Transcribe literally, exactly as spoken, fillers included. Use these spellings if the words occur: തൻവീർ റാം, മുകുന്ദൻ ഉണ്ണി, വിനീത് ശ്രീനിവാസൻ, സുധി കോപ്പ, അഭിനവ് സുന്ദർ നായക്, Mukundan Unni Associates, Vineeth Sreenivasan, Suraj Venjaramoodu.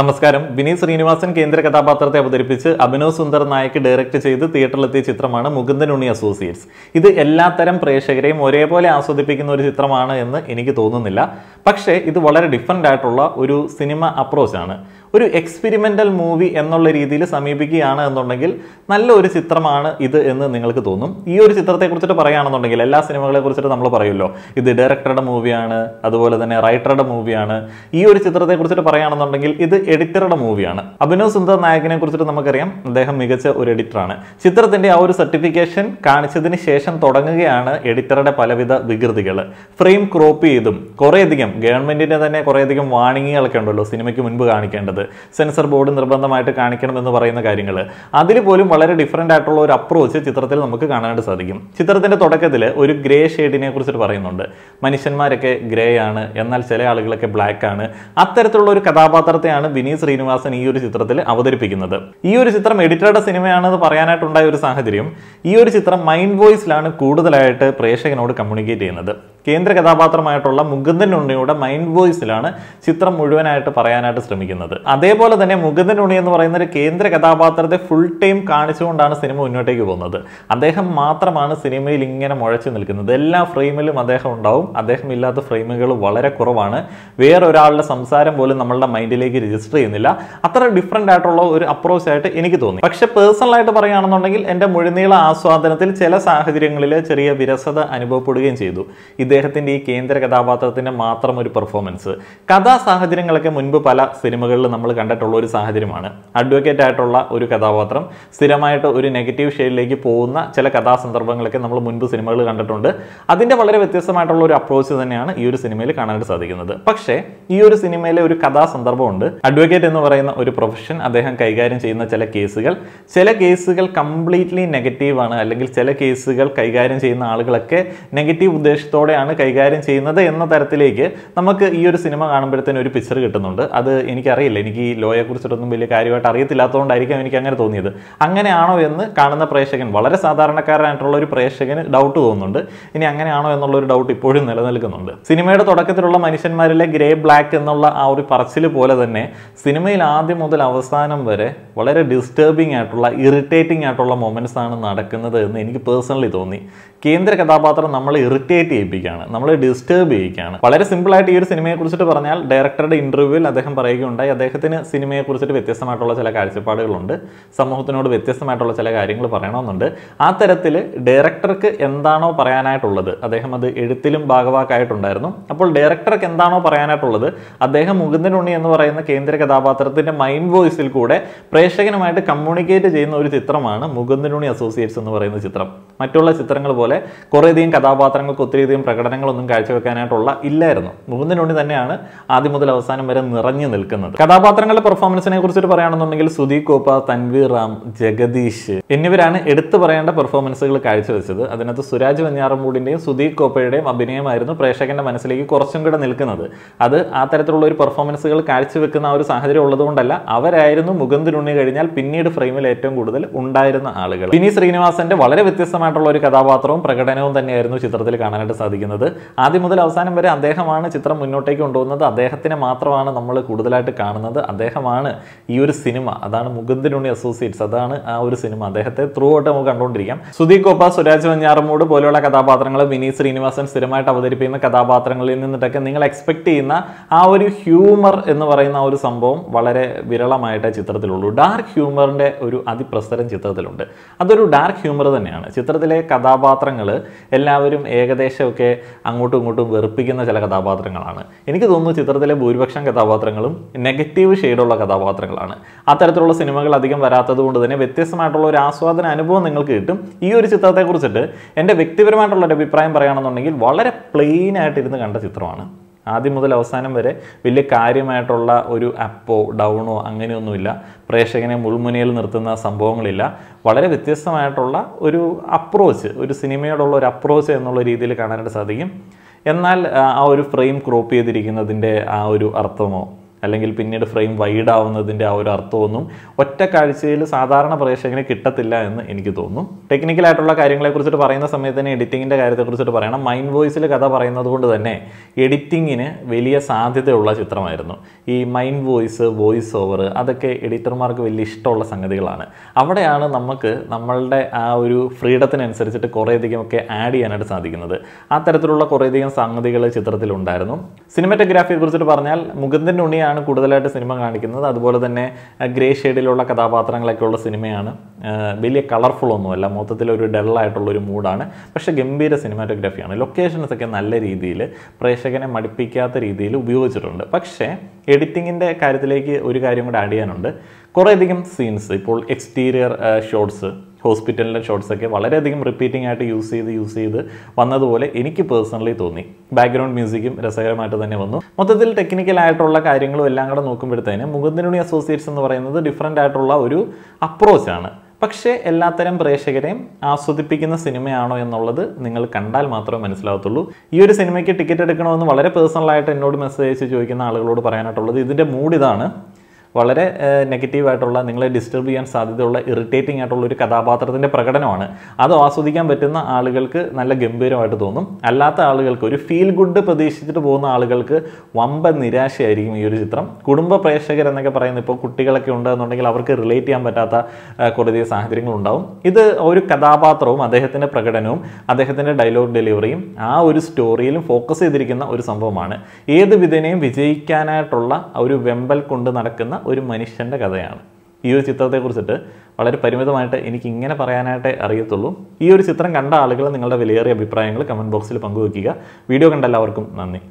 നമസ്കാരം. വിനീത് ശ്രീനിവാസൻ കേന്ദ്ര കഥാപാത്രത്തെ അവതരിപ്പിച്ച് അഭിനവ് സുന്ദർ നായക് ഡയറക്റ്റ് ചെയ്ത് തിയേറ്ററിലെത്തിയ ചിത്രമാണ് മുകുന്ദൻ ഉണ്ണി അസോസിയേറ്റ്സ്. ഇത് എല്ലാത്തരം പ്രേക്ഷകരെയും ഒരേപോലെ ആസ്വദിപ്പിക്കുന്ന ഒരു ചിത്രമാണ് എന്ന് എനിക്ക് തോന്നുന്നില്ല. പക്ഷേ ഇത് വളരെ ഡിഫറൻ്റ് ആയിട്ടുള്ള ഒരു സിനിമ അപ്രോച്ചാണ്. ഒരു എക്സ്പെരിമെൻ്റൽ മൂവി എന്നുള്ള രീതിയിൽ സമീപിക്കുകയാണ് എന്നുണ്ടെങ്കിൽ നല്ലൊരു ചിത്രമാണ് ഇത് എന്ന് നിങ്ങൾക്ക് തോന്നും. ഈ ഒരു ചിത്രത്തെക്കുറിച്ചിട്ട് പറയുകയാണെന്നുണ്ടെങ്കിൽ എല്ലാ സിനിമകളെ കുറിച്ചിട്ട് നമ്മൾ പറയുമല്ലോ, ഇത് ഡയറക്ടറുടെ മൂവിയാണ്, അതുപോലെ തന്നെ റൈറ്ററുടെ മൂവിയാണ്. ഈ ഒരു ചിത്രത്തെക്കുറിച്ചിട്ട് പറയുകയാണെന്നുണ്ടെങ്കിൽ ഇത് എഡിറ്ററുടെ മൂവിയാണ്. അഭിനവ് സുന്ദർ നായകിനെ കുറിച്ചിട്ട് നമുക്കറിയാം, അദ്ദേഹം മികച്ച ഒരു എഡിറ്ററാണ്. ചിത്രത്തിന്റെ ആ ഒരു സർട്ടിഫിക്കേഷൻ കാണിച്ചതിന് ശേഷം തുടങ്ങുകയാണ് എഡിറ്ററുടെ പലവിധ വികൃതികൾ. ഫ്രെയിം ക്രോപ്പ് ചെയ്തും കുറേയധികം ഗവൺമെന്റിന്റെ തന്നെ കുറേയധികം വാണിങ്ങുകളൊക്കെ ഉണ്ടല്ലോ സിനിമയ്ക്ക് മുൻപ് കാണിക്കേണ്ടത്, സെൻസർ ബോർഡ് നിർബന്ധമായിട്ട് കാണിക്കണം എന്ന് പറയുന്ന കാര്യങ്ങൾ. അതിൽ പോലും വളരെ ഡിഫറൻ്റ് ആയിട്ടുള്ള ഒരു അപ്രോച്ച് ചിത്രത്തിൽ നമുക്ക് കാണാനായിട്ട് സാധിക്കും. ചിത്രത്തിന്റെ തുടക്കത്തിൽ ഒരു ഗ്രേ ഷെയ്ഡിനെ കുറിച്ചിട്ട് പറയുന്നുണ്ട്. മനുഷ്യന്മാരൊക്കെ ഗ്രേ ആണ്, എന്നാൽ ചില ആളുകളൊക്കെ ബ്ലാക്ക് ആണ്. അത്തരത്തിലുള്ള ഒരു കഥാപാത്രത്തെയാണ് വിനീത് ശ്രീനിവാസൻ ഈ ഒരു ചിത്രത്തിൽ അവതരിപ്പിക്കുന്നത്. ഈ ഒരു ചിത്രം എഡിറ്ററുടെ സിനിമയാണെന്ന് പറയാനായിട്ടുണ്ടായ ഒരു സാഹചര്യം, ഈ ഒരു ചിത്രം മൈൻഡ് വോയിസിലാണ് കൂടുതലായിട്ട് പ്രേക്ഷകനോട് കമ്മ്യൂണിക്കേറ്റ് ചെയ്യുന്നത്. കേന്ദ്ര കഥാപാത്രമായിട്ടുള്ള മുകുന്ദൻ ഉണ്ണിയുടെ മൈൻഡ് വോയിസിലാണ് ചിത്രം മുഴുവനായിട്ട് പറയാനായിട്ട് ശ്രമിക്കുന്നത്. അതേപോലെ തന്നെ മുകുന്ദൻ ഉണ്ണി എന്ന് പറയുന്ന ഒരു കേന്ദ്ര കഥാപാത്രത്തെ ഫുൾ ടൈം കാണിച്ചുകൊണ്ടാണ് സിനിമ മുന്നോട്ടേക്ക് പോകുന്നത്. അദ്ദേഹം മാത്രമാണ് സിനിമയിൽ ഇങ്ങനെ മുഴച്ചു നിൽക്കുന്നത്. എല്ലാ ഫ്രെയിമിലും അദ്ദേഹം ഉണ്ടാവും. അദ്ദേഹം ഇല്ലാത്ത ഫ്രെയിമുകൾ വളരെ കുറവാണ്. വേറൊരാളുടെ സംസാരം പോലും നമ്മളുടെ മൈൻഡിലേക്ക് രജിസ്റ്റർ ചെയ്യുന്നില്ല. അത്ര ഡിഫറൻ്റ് ആയിട്ടുള്ള ഒരു അപ്രോച്ച് ആയിട്ട് എനിക്ക് തോന്നി. പക്ഷെ പേഴ്സണലായിട്ട് പറയുകയാണെന്നുണ്ടെങ്കിൽ എൻ്റെ മുഴുനീള ആസ്വാദനത്തിൽ ചില സാഹചര്യങ്ങളിൽ ചെറിയ വിരസത അനുഭവപ്പെടുകയും ചെയ്തു. ഇത് അദ്ദേഹത്തിൻ്റെ ഈ കേന്ദ്ര കഥാപാത്രത്തിൻ്റെ മാത്രം ഒരു പെർഫോമൻസ്. കഥാ സാഹചര്യങ്ങളൊക്കെ മുൻപ് പല സിനിമകളിൽ നമ്മൾ കണ്ടിട്ടുള്ള ഒരു സാഹചര്യമാണ്. അഡ്വക്കേറ്റ് ആയിട്ടുള്ള ഒരു കഥാപാത്രം സ്ഥിരമായിട്ട് ഒരു നെഗറ്റീവ് ഷെയ്ഡിലേക്ക് പോകുന്ന ചില കഥാസന്ദർഭങ്ങളൊക്കെ നമ്മൾ മുൻപ് സിനിമകളിൽ കണ്ടിട്ടുണ്ട്. അതിൻ്റെ വളരെ വ്യത്യസ്തമായിട്ടുള്ള ഒരു അപ്രോച്ച് തന്നെയാണ് ഈ ഒരു സിനിമയിൽ കാണാനായിട്ട് സാധിക്കുന്നത്. പക്ഷേ ഈ ഒരു സിനിമയിലെ ഒരു കഥാസന്ദർഭമുണ്ട്. അഡ്വക്കേറ്റ് എന്ന് പറയുന്ന ഒരു പ്രൊഫഷൻ, അദ്ദേഹം കൈകാര്യം ചെയ്യുന്ന ചില കേസുകൾ ചില കേസുകൾ കംപ്ലീറ്റ്ലി നെഗറ്റീവാണ്, അല്ലെങ്കിൽ ചില കേസുകൾ കൈകാര്യം ചെയ്യുന്ന ആളുകളൊക്കെ നെഗറ്റീവ് ഉദ്ദേശത്തോടെയാണ് കൈകാര്യം ചെയ്യുന്നത് എന്ന തരത്തിലേക്ക് നമുക്ക് ഈ ഒരു സിനിമ കാണുമ്പോഴത്തേനും ഒരു പിക്ചർ കിട്ടുന്നുണ്ട്. അത് എനിക്കറിയില്ല, എനിക്ക് ഈ ലോയെ കുറിച്ചിട്ടൊന്നും വലിയ കാര്യമായിട്ട് അറിയത്തില്ലാത്തതുകൊണ്ടായിരിക്കും എനിക്ക് അങ്ങനെ തോന്നിയത്. അങ്ങനെയാണോ എന്ന് കാണുന്ന പ്രേക്ഷകൻ, വളരെ സാധാരണക്കാരനായിട്ടുള്ള ഒരു പ്രേക്ഷകന് ഡൗട്ട് തോന്നുന്നുണ്ട്. ഇനി അങ്ങനെയാണോ എന്നുള്ളൊരു ഡൗട്ട് ഇപ്പോഴും നിലനിൽക്കുന്നുണ്ട്. സിനിമയുടെ തുടക്കത്തിലുള്ള മനുഷ്യന്മാരിലെ ഗ്രേ ബ്ലാക്ക് എന്നുള്ള ആ ഒരു പറച്ചിൽ പോലെ തന്നെ സിനിമയിൽ ആദ്യം മുതൽ അവസാനം വരെ വളരെ ഡിസ്റ്റർബിംഗ് ആയിട്ടുള്ള ഇറിറ്റേറ്റിംഗ് ആയിട്ടുള്ള മൊമെന്റ്സ് ആണ് നടക്കുന്നത് എന്ന് എനിക്ക് പേഴ്സണലി തോന്നി. കേന്ദ്ര കഥാപാത്രം നമ്മളെ ഇറിറ്റേറ്റ് ചെയ്യിപ്പിക്കുക, നമ്മളെ ഡിസ്റ്റർബ് ചെയ്യിക്കുകയാണ്. വളരെ സിമ്പിളായിട്ട് ഈ ഒരു സിനിമയെ കുറിച്ചിട്ട് പറഞ്ഞാൽ, ഡയറക്ടറുടെ ഇന്റർവ്യൂവിൽ അദ്ദേഹം പറയുകയുണ്ടായി അദ്ദേഹത്തിന് സിനിമയെ കുറിച്ചിട്ട് വ്യത്യസ്തമായിട്ടുള്ള ചില കാഴ്ചപ്പാടുകളുണ്ട്, സമൂഹത്തിനോട് വ്യത്യസ്തമായിട്ടുള്ള ചില കാര്യങ്ങൾ പറയണമെന്നുണ്ട്. ആ തരത്തിൽ ഡയറക്ടർക്ക് എന്താണോ പറയാനായിട്ടുള്ളത്, അദ്ദേഹം അത് എഴുത്തിലും ഭാഗവാക്കായിട്ടുണ്ടായിരുന്നു. അപ്പോൾ ഡയറക്ടർക്ക് എന്താണോ പറയാനായിട്ടുള്ളത് അദ്ദേഹം മുകുന്ദൻ ഉണ്ണി എന്ന് പറയുന്ന കേന്ദ്ര കഥാപാത്രത്തിന്റെ മൈൻഡ് വോയിസിൽ കൂടെ പ്രേക്ഷകനുമായിട്ട് കമ്മ്യൂണിക്കേറ്റ് ചെയ്യുന്ന ഒരു ചിത്രമാണ് മുകുന്ദൻ ഉണ്ണി അസോസിയേറ്റ്സ് എന്ന് പറയുന്ന ചിത്രം. മറ്റുള്ള ചിത്രങ്ങൾ പോലെ കുറേയധികം കഥാപാത്രങ്ങൾക്ക് ഒത്തിരിയധികം പ്രകടനങ്ങളൊന്നും കാഴ്ചവെക്കാനായിട്ടുള്ള ഇല്ലായിരുന്നു. മുകുന്ദൻ ഉണ്ണി തന്നെയാണ് ആദ്യം മുതൽ അവസാനം വരെ നിറഞ്ഞു നിൽക്കുന്നത്. കഥാപാത്രങ്ങളുടെ പെർഫോമൻസിനെ കുറിച്ചിട്ട് പറയുകയാണെന്നുണ്ടെങ്കിൽ സുധി കോപ്പ, തൻവീർ റാം, ജഗദീഷ് എന്നിവരാണ് എടുത്തു പറയേണ്ട പെർഫോമൻസുകൾ കാഴ്ചവെച്ചത്. അതിനകത്ത് സുരാജ് വെഞ്ഞാറമൂടിന്റെയും സുധി കോപ്പയുടെയും അഭിനയമായിരുന്നു പ്രേക്ഷകന്റെ മനസ്സിലേക്ക് കുറച്ചും കൂടെ നിൽക്കുന്നത്. അത് ആ തരത്തിലുള്ള ഒരു പെർഫോമൻസുകൾ കാഴ്ചവെക്കുന്ന ആ ഒരു സാഹചര്യം ഉള്ളതുകൊണ്ടല്ല, അവരായിരുന്നു മുകുന്ദൻ ഉണ്ണി കഴിഞ്ഞാൽ പിന്നീട് ഫ്രെയിമിൽ ഏറ്റവും കൂടുതൽ ഉണ്ടായിരുന്ന ആളുകൾ. ഇനി ശ്രീനിവാസന്റെ വളരെ വ്യത്യസ്തമായിട്ടുള്ള ഒരു കഥാപാത്രവും പ്രകടനവും തന്നെയായിരുന്നു ചിത്രത്തിൽ കാണാനായിട്ട് സാധിക്കുന്നത്. ആദ്യം മുതൽ അവസാനം വരെ അദ്ദേഹമാണ് ചിത്രം മുന്നോട്ടേക്ക് കൊണ്ടുപോകുന്നത്. അദ്ദേഹത്തിനെ മാത്രമാണ് നമ്മൾ കൂടുതലായിട്ട് കാണുന്നത്. അദ്ദേഹമാണ് ഈ ഒരു സിനിമ. അതാണ് മുകുന്ദൻ ഉണ്ണി അസോസിയേറ്റ്സ്, അതാണ് ആ ഒരു സിനിമ. അദ്ദേഹത്തെ ത്രൂ ഔട്ട് നമുക്ക് കണ്ടുകൊണ്ടിരിക്കാം. സുധി കോപ്പ, സുരാജ് വെഞ്ഞാറമൂട് പോലെയുള്ള കഥാപാത്രങ്ങൾ വിനീത് ശ്രീനിവാസൻ സ്ഥിരമായിട്ട് അവതരിപ്പിക്കുന്ന കഥാപാത്രങ്ങളിൽ നിന്നിട്ടൊക്കെ നിങ്ങൾ എക്സ്പെക്ട് ചെയ്യുന്ന ആ ഒരു ഹ്യൂമർ എന്ന് പറയുന്ന ആ ഒരു സംഭവം വളരെ വിരളമായിട്ട് ചിത്രത്തിലുള്ളൂ. ഡാർക്ക് ഹ്യൂമറിന്റെ ഒരു അതിപ്രസരം ചിത്രത്തിലുണ്ട്. അതൊരു ഡാർക്ക് ഹ്യൂമർ തന്നെയാണ്. ചിത്രത്തിലെ കഥാപാത്രങ്ങൾ എല്ലാവരും ഏകദേശമൊക്കെ അങ്ങോട്ടും ഇങ്ങോട്ടും വെറുപ്പിക്കുന്ന ചില കഥാപാത്രങ്ങളാണ്. എനിക്ക് തോന്നുന്നു ചിത്രത്തിലെ ഭൂരിപക്ഷം കഥാപാത്രങ്ങളും നെഗറ്റീവ് ഷെയ്ഡുള്ള കഥാപാത്രങ്ങളാണ്. അത്തരത്തിലുള്ള സിനിമകൾ അധികം വരാത്തത് കൊണ്ട് തന്നെ വ്യത്യസ്തമായിട്ടുള്ള ഒരു ആസ്വാദന അനുഭവം നിങ്ങൾക്ക് കിട്ടും. ഈ ഒരു ചിത്രത്തെക്കുറിച്ചിട്ട് എൻ്റെ വ്യക്തിപരമായിട്ടുള്ള ഒരു അഭിപ്രായം പറയുകയാണെന്നുണ്ടെങ്കിൽ വളരെ പ്ലെയിൻ ആയിട്ടിരുന്ന് കണ്ട ചിത്രമാണ്. ആദ്യം മുതൽ അവസാനം വരെ വലിയ കാര്യമായിട്ടുള്ള ഒരു അപ്പോ ഡൗണോ അങ്ങനെയൊന്നുമില്ല. പ്രേക്ഷകനെ മുൾമുനയിൽ നിർത്തുന്ന സംഭവങ്ങളില്ല. വളരെ വ്യത്യസ്തമായിട്ടുള്ള ഒരു അപ്രോച്ച്, ഒരു സിനിമയോടുള്ള ഒരു അപ്രോച്ച് എന്നുള്ള രീതിയിൽ കാണാനായിട്ട് സാധിക്കും. എന്നാൽ ആ ഒരു ഫ്രെയിം ക്രോപ്പ് ചെയ്തിരിക്കുന്നതിൻ്റെ ആ ഒരു അർത്ഥമോ, അല്ലെങ്കിൽ പിന്നീട് ഫ്രെയിം വൈഡ് ആവുന്നതിൻ്റെ ആ ഒരു അർത്ഥമൊന്നും ഒറ്റ കാഴ്ചയിൽ സാധാരണ പ്രേക്ഷകന് കിട്ടത്തില്ല എന്ന് എനിക്ക് തോന്നുന്നു. ടെക്നിക്കലായിട്ടുള്ള കാര്യങ്ങളെക്കുറിച്ചിട്ട് പറയുന്ന സമയത്ത് തന്നെ എഡിറ്റിങ്ങിൻ്റെ കാര്യത്തെക്കുറിച്ചിട്ട് പറയണം. മൈൻഡ് വോയിസിൽ കഥ പറയുന്നത് കൊണ്ട് തന്നെ എഡിറ്റിങ്ങിന് വലിയ സാധ്യതയുള്ള ചിത്രമായിരുന്നു. ഈ മൈൻഡ് വോയിസ്, വോയിസ് ഓവർ അതൊക്കെ എഡിറ്റർമാർക്ക് വലിയ ഇഷ്ടമുള്ള സംഗതികളാണ്. അവിടെയാണ് നമുക്ക് നമ്മളുടെ ആ ഒരു ഫ്രീഡത്തിനനുസരിച്ചിട്ട് കുറേയധികം ഒക്കെ ആഡ് ചെയ്യാനായിട്ട് സാധിക്കുന്നത്. ആ തരത്തിലുള്ള കുറേയധികം സംഗതികൾ ചിത്രത്തിലുണ്ടായിരുന്നു. സിനിമറ്റോഗ്രാഫിയെ കുറിച്ചിട്ട് പറഞ്ഞാൽ മുകുന്ദൻ ഉണ്ണിയാണ് കൂടുതലായിട്ട് സിനിമ കാണിക്കുന്നത്. അതുപോലെ തന്നെ ഗ്രേ ഷെയ്ഡിലുള്ള കഥാപാത്രങ്ങളൊക്കെ ഉള്ള സിനിമയാണ്. വലിയ കളർഫുൾ ഒന്നുമല്ല, മൊത്തത്തിലൊരു ഡള്ളായിട്ടുള്ളൊരു മൂഡാണ്. പക്ഷേ ഗംഭീര സിനിമാറ്റോഗ്രാഫിയാണ്. ലൊക്കേഷൻസൊക്കെ നല്ല രീതിയിൽ പ്രേക്ഷകനെ മടുപ്പിക്കാത്ത രീതിയിൽ ഉപയോഗിച്ചിട്ടുണ്ട്. പക്ഷേ എഡിറ്റിങ്ങിൻ്റെ കാര്യത്തിലേക്ക് ഒരു കാര്യം കൂടെ ആഡ് ചെയ്യാനുണ്ട്. കുറേയധികം സീൻസ്, ഇപ്പോൾ എക്സ്റ്റീരിയർ ഷോട്ട്സ്, ഹോസ്പിറ്റലിലെ ഷോട്ട്സൊക്കെ വളരെയധികം റിപ്പീറ്റിംഗ് ആയിട്ട് യൂസ് ചെയ്ത് യൂസ് ചെയ്ത് വന്നതുപോലെ എനിക്ക് പേഴ്സണലി തോന്നി. ബാക്ക്ഗ്രൗണ്ട് മ്യൂസിക്കും രസകരമായിട്ട് തന്നെ വന്നു. മൊത്തത്തിൽ ടെക്നിക്കലായിട്ടുള്ള കാര്യങ്ങളും എല്ലാം കൂടെ നോക്കുമ്പോഴത്തേന് മുകുന്ദൻ ഉണ്ണി അസോസിയേറ്റ്സ് എന്ന് പറയുന്നത് ഡിഫറൻ്റ് ആയിട്ടുള്ള ഒരു അപ്രോച്ചാണ്. പക്ഷേ എല്ലാത്തരം പ്രേക്ഷകരെയും ആസ്വദിപ്പിക്കുന്ന സിനിമയാണോ എന്നുള്ളത് നിങ്ങൾ കണ്ടാൽ മാത്രമേ മനസ്സിലാകത്തുള്ളൂ. ഈ ഒരു സിനിമയ്ക്ക് ടിക്കറ്റ് എടുക്കണമെന്ന് വളരെ പേഴ്സണലായിട്ട് എന്നോട് മെസ്സേജ് അയച്ച് ചോദിക്കുന്ന ആളുകളോട് പറയാനായിട്ടുള്ളത് ഇതിൻ്റെ മൂഡ് ഇതാണ്. വളരെ നെഗറ്റീവായിട്ടുള്ള, നിങ്ങളെ ഡിസ്റ്റർബ് ചെയ്യാൻ സാധ്യതയുള്ള, ഇറിറ്റേറ്റിംഗ് ആയിട്ടുള്ള ഒരു കഥാപാത്രത്തിൻ്റെ പ്രകടനമാണ്. അത് ആസ്വദിക്കാൻ പറ്റുന്ന ആളുകൾക്ക് നല്ല ഗംഭീരമായിട്ട് തോന്നും. അല്ലാത്ത ആളുകൾക്ക്, ഒരു ഫീൽ ഗുഡ് പ്രതീക്ഷിച്ചിട്ട് പോകുന്ന ആളുകൾക്ക് വമ്പൻ നിരാശയായിരിക്കും ഈ ഒരു ചിത്രം. കുടുംബ പ്രേക്ഷകരെന്നൊക്കെ പറയുന്നത്, ഇപ്പോൾ കുട്ടികളൊക്കെ ഉണ്ടെന്നുണ്ടെങ്കിൽ അവർക്ക് റിലേറ്റ് ചെയ്യാൻ പറ്റാത്ത കുറേ സാഹചര്യങ്ങളുണ്ടാവും. ഇത് ഒരു കഥാപാത്രവും അദ്ദേഹത്തിൻ്റെ പ്രകടനവും അദ്ദേഹത്തിൻ്റെ ഡയലോഗ് ഡെലിവറിയും ആ ഒരു സ്റ്റോറിയിലും ഫോക്കസ് ചെയ്തിരിക്കുന്ന ഒരു സംഭവമാണ്. ഏത് വിധേനയും വിജയിക്കാനായിട്ടുള്ള ഒരു വെമ്പൽ കൊണ്ട് നടക്കുന്ന ഒരു മനുഷ്യൻ്റെ കഥയാണ്. ഈ ഒരു ചിത്രത്തെക്കുറിച്ചിട്ട് വളരെ പരിമിതമായിട്ട് എനിക്ക് ഇങ്ങനെ പറയാനായിട്ട് അറിയത്തുള്ളൂ. ഈ ഒരു ചിത്രം കണ്ട ആളുകൾ നിങ്ങളുടെ വിലയേറിയ അഭിപ്രായങ്ങൾ കമൻറ്റ് ബോക്സിൽ പങ്കുവയ്ക്കുക. വീഡിയോ കണ്ട എല്ലാവർക്കും നന്ദി.